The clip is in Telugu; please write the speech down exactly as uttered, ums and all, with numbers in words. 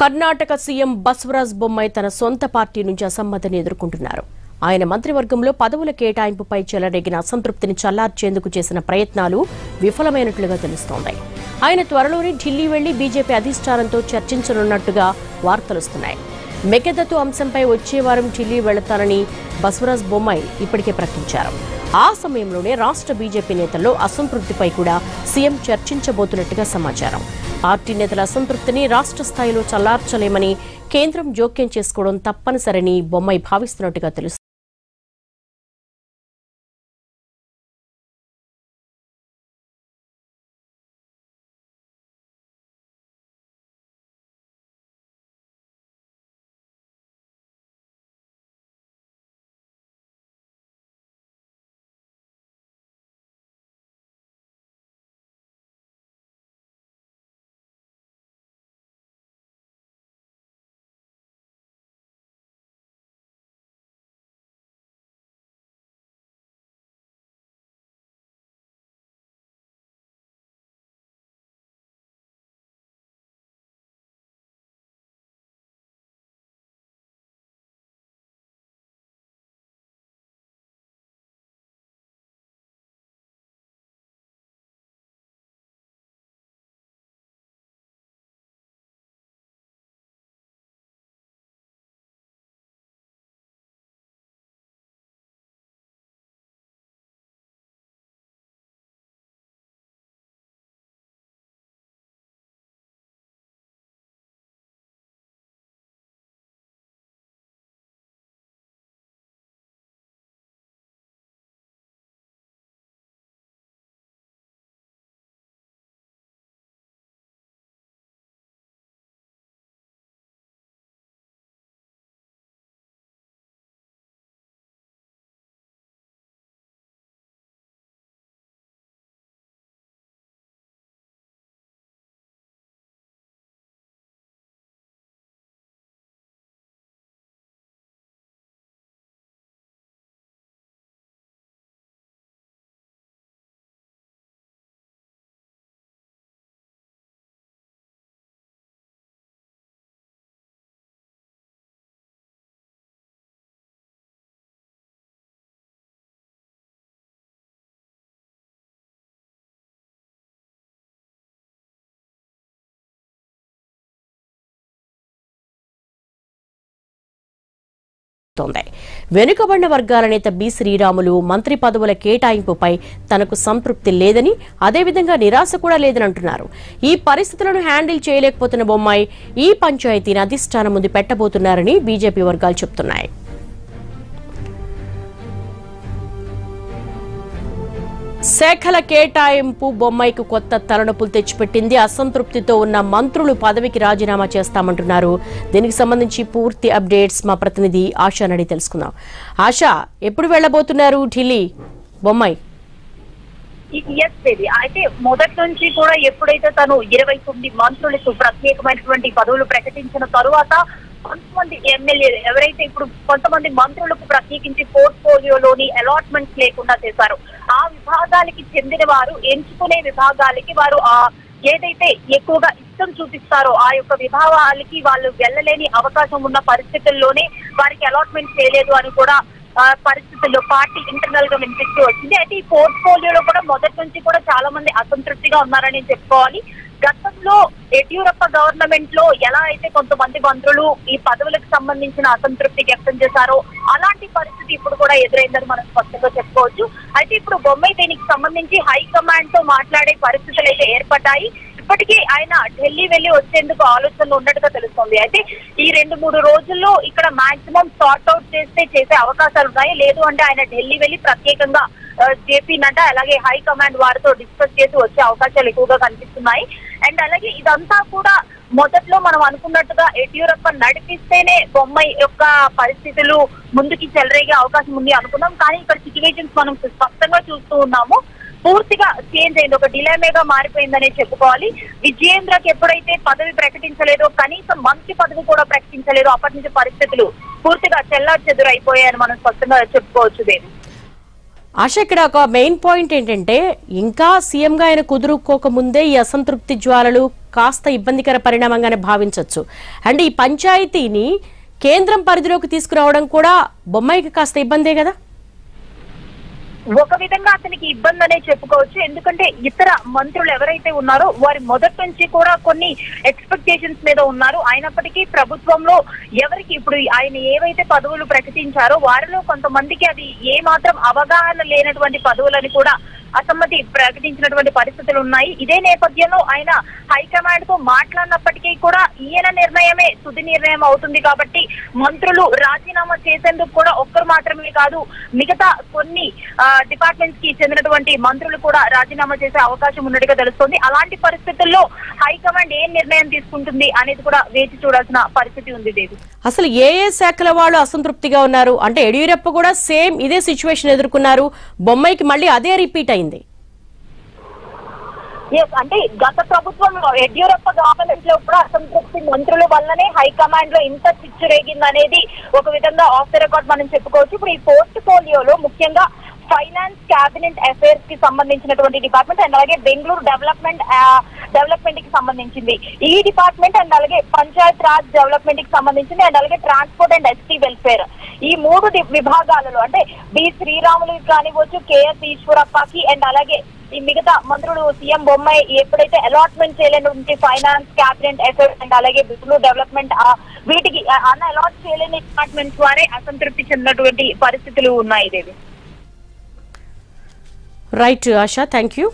Karnataka C M Basavaraj Bommai తన సొంత పార్టీ నుంచి అసమ్మతిని ఎదుర్కొంటున్నారు. ఆయన మంత్రివర్గంలో పదవుల కేటాయింపుపై చెలరేగిన అసంతృప్తిని చల్లార్చేందుకు చేసిన ప్రయత్నాలు విఫలమైనట్లుగా తెలుస్తోంది. ఆయన త్వరలోనే ఢిల్లీ వెళ్లి బీజేపీ అధిష్టానంతో చర్చించనున్నట్టుగా వార్తలు వస్తున్నాయి. మెకెదతు అంశంపై వచ్చే వారం ఢిల్లీ వెళ్తానని Basavaraj Bommai ఇప్పటికే ప్రకటించారు. ఆ సమయంలోనే రాష్ట్ర బీజేపీ నేతల్లో అసంతృప్తిపై కూడా సీఎం చర్చించబోతున్నట్టుగా సమాచారం. పార్టీ నేతల అసంతృప్తిని రాష్ట్ర స్థాయిలో చల్లార్చలేమని కేంద్రం జోక్యం చేసుకోవడం తప్పనిసరిని బొమ్మై భావిస్తున్నట్టుగా తెలుస్తుంది. వెనుకబడిన వర్గాల నేత బి శ్రీరాములు మంత్రి పదవుల కేటాయింపుపై తనకు సంతృప్తి లేదని, అదేవిధంగా నిరాశ కూడా లేదని అంటున్నారు. ఈ పరిస్థితులను హ్యాండిల్ చేయలేకపోతున్న బొమ్మై ఈ పంచాయతీని అధిష్టానం ముందు పెట్టబోతున్నారని బీజేపీ వర్గాలు చెబుతున్నాయి. శాఖల కేటాయింపు బొమ్మైకు కొత్త తలనొప్పులు తెచ్చిపెట్టింది. అసంతృప్తితో ఉన్న మంత్రులు పదవికి రాజీనామా చేస్తామంటున్నారు. దీనికి సంబంధించి పూర్తి అప్డేట్స్ మా ప్రతినిధి ఆశా నడి తెలుసుకుందాం. ఆశా, ఎప్పుడు వెళ్ళబోతున్నారు ఢిల్లీ బొమ్మై? అయితే మొదటి నుంచి కూడా ఎప్పుడైతే తను ఇరవై తొమ్మిది మంత్రులకు ప్రత్యేకమైనటువంటి పదవులు ప్రకటించిన తరువాత కొంతమంది ఎమ్మెల్యేలు ఎవరైతే ఇప్పుడు కొంతమంది మంత్రులకు ప్రత్యేకించి పోర్ట్ఫోలియోలోని అలాట్మెంట్స్ లేకుండా చేశారు. ఆ విభాగాలకి చెందిన వారు ఎంచుకునే విభాగాలకి వారు ఆ ఏదైతే ఎక్కువగా ఇష్టం చూపిస్తారో ఆ యొక్క విభాగాలకి వాళ్ళు వెళ్ళలేని అవకాశం ఉన్న పరిస్థితుల్లోనే వారికి అలాట్మెంట్ చేయలేదు అని కూడా పరిస్థితుల్లో పార్టీ ఇంటర్నల్ గా వినిపిస్తూ వచ్చింది. అయితే ఈ పోర్ట్ఫోలియోలో కూడా మొదటి నుంచి కూడా చాలా మంది అసంతృప్తిగా ఉన్నారని చెప్పుకోవాలి. గతంలో యడ్యూరప్ప గవర్నమెంట్ లో ఎలా అయితే కొంతమంది మంత్రులు ఈ పదవులకు సంబంధించిన అసంతృప్తి వ్యక్తం చేశారో అలాంటి పరిస్థితి ఇప్పుడు కూడా ఎదురైందని మనం స్పష్టంగా చెప్పుకోవచ్చు. అయితే ఇప్పుడు బొమ్మై దీనికి సంబంధించి హైకమాండ్ తో మాట్లాడే పరిస్థితులు అయితే ఏర్పడ్డాయి. ఇప్పటికీ ఆయన ఢిల్లీ వెళ్లి వచ్చేందుకు ఆలోచనలు ఉన్నట్టుగా తెలుస్తోంది. అయితే ఈ రెండు మూడు రోజుల్లో ఇక్కడ మాక్సిమం సార్ట్ అవుట్ చేస్తే చేసే అవకాశాలు ఉన్నాయి. లేదు అంటే ఆయన ఢిల్లీ వెళ్లి ప్రత్యేకంగా జేపీ నడ్డా అలాగే హైకమాండ్ వారితో డిస్కస్ చేసి వచ్చే అవకాశాలు ఎక్కువగా కనిపిస్తున్నాయి. అండ్ అలాగే ఇదంతా కూడా మొదట్లో మనం అనుకున్నట్టుగా యడ్యూరప్ప నడిపిస్తేనే బొమ్మై యొక్క పరిస్థితులు ముందుకి చెలరేగే అవకాశం ఉంది అనుకున్నాం. కానీ ఇక్కడ సిచ్యువేషన్స్ మనం స్పష్టంగా చూస్తూ ఉన్నాము. పూర్తిగా చేంజ్ అయింది, ఒక డిలే మేగా మారిపోయిందనే చెప్పుకోవాలి. విజయేంద్రకి ఎప్పుడైతే పదవి ప్రకటించలేదో, కనీసం మంత్రి పదవి కూడా ప్రకటించలేదో, అప్పటి నుంచి పరిస్థితులు పూర్తిగా చెల్లాచెదురు అయిపోయాయని మనం స్పష్టంగా చెప్పుకోవచ్చు. దేని ఆశ ఇక్కడ ఒక మెయిన్ పాయింట్ ఏంటంటే, ఇంకా సీఎంగా ఆయన కుదురుకోక ముందే ఈ అసంతృప్తి జ్వాలలు కాస్త ఇబ్బందికర పరిణామంగానే భావించవచ్చు. అండ్ ఈ పంచాయతీని కేంద్రం పరిధిలోకి తీసుకురావడం కూడా బొమ్మాయికి కాస్త ఇబ్బందే కదా. ఒక విధంగా అతనికి ఇబ్బంది అనే చెప్పుకోవచ్చు. ఎందుకంటే ఇతర మంత్రులు ఎవరైతే ఉన్నారో వారి మొదటి నుంచి కూడా కొన్ని ఎక్స్పెక్టేషన్స్ మీద ఉన్నారు. అయినప్పటికీ ప్రభుత్వంలో ఎవరికి ఇప్పుడు ఆయన ఏవైతే పదవులు ప్రకటించారో వారిలో కొంతమందికి అది ఏ మాత్రం అవగాహన లేనటువంటి పదవులని కూడా అసమ్మతి ప్రకటించినటువంటి పరిస్థితులు ఉన్నాయి. ఇదే నేపథ్యంలో ఆయన హైకమాండ్ తో మాట్లాడినప్పటికీ కూడా ఈయన నిర్ణయమే తుది నిర్ణయం అవుతుంది కాబట్టి మంత్రులు రాజీనామా చేసేందుకు కూడా ఒక్కరు మాత్రమే కాదు, మిగతా కొన్ని డిపార్ట్మెంట్స్ కి చెందినటువంటి మంత్రులు కూడా రాజీనామా చేసే అవకాశం ఉన్నట్టుగా తెలుస్తోంది. అలాంటి పరిస్థితుల్లో హైకమాండ్ ఏ నిర్ణయం తీసుకుంటుంది అనేది కూడా వేచి చూడాల్సిన పరిస్థితి ఉంది. దేవి అసలు ఏ ఏ శాఖల వాళ్ళు అసంతృప్తిగా ఉన్నారు అంటే, యడ్యూరప్ప కూడా సేమ్ ఇదే సిచ్యువేషన్ ఎదుర్కొన్నారు, బొమ్మాయికి మళ్ళీ అదే రిపీట్ అయింది. అంటే గత ప్రభుత్వంలో యడ్యూరప్ప గవర్నమెంట్ లో కూడా అసంతృప్తి మంత్రుల వల్లనే హైకమాండ్ లో ఇంత చిచ్చు రేగిందనేది ఒక విధంగా ఆఫ్ ద రికార్డ్ మనం చెప్పుకోవచ్చు. ఇప్పుడు ఈ పోర్ట్ఫోలియోలో ముఖ్యంగా ఫైనాన్స్, క్యాబినెట్ అఫైర్స్ కి సంబంధించినటువంటి డిపార్ట్మెంట్ అండ్ అలాగే బెంగళూరు డెవలప్మెంట్ డెవలప్మెంట్ కి సంబంధించింది ఈ డిపార్ట్మెంట్ అండ్ అలాగే పంచాయత్ రాజ్ డెవలప్మెంట్ కి సంబంధించింది అండ్ అలాగే ట్రాన్స్పోర్ట్ అండ్ ఎస్టీ వెల్ఫేర్, ఈ మూడు విభాగాలలో అంటే బి శ్రీరాములు కానివచ్చు, కేఎస్ ఈశ్వరప్పకి అండ్ అలాగే ఈ మిగతా మంత్రులు సీఎం బొమ్మాయి ఎప్పుడైతే అలాట్మెంట్ చేయలేని ఫైనాన్స్, క్యాబినెట్ అఫైర్స్ అండ్ అలాగే బిల్లు డెవలప్మెంట్ వీటికి అన్న అలాట్ చేయలేని డిపార్ట్మెంట్స్ వారే అసంతృప్తి చెందినటువంటి పరిస్థితులు ఉన్నాయి. Devi right Asha, thank you.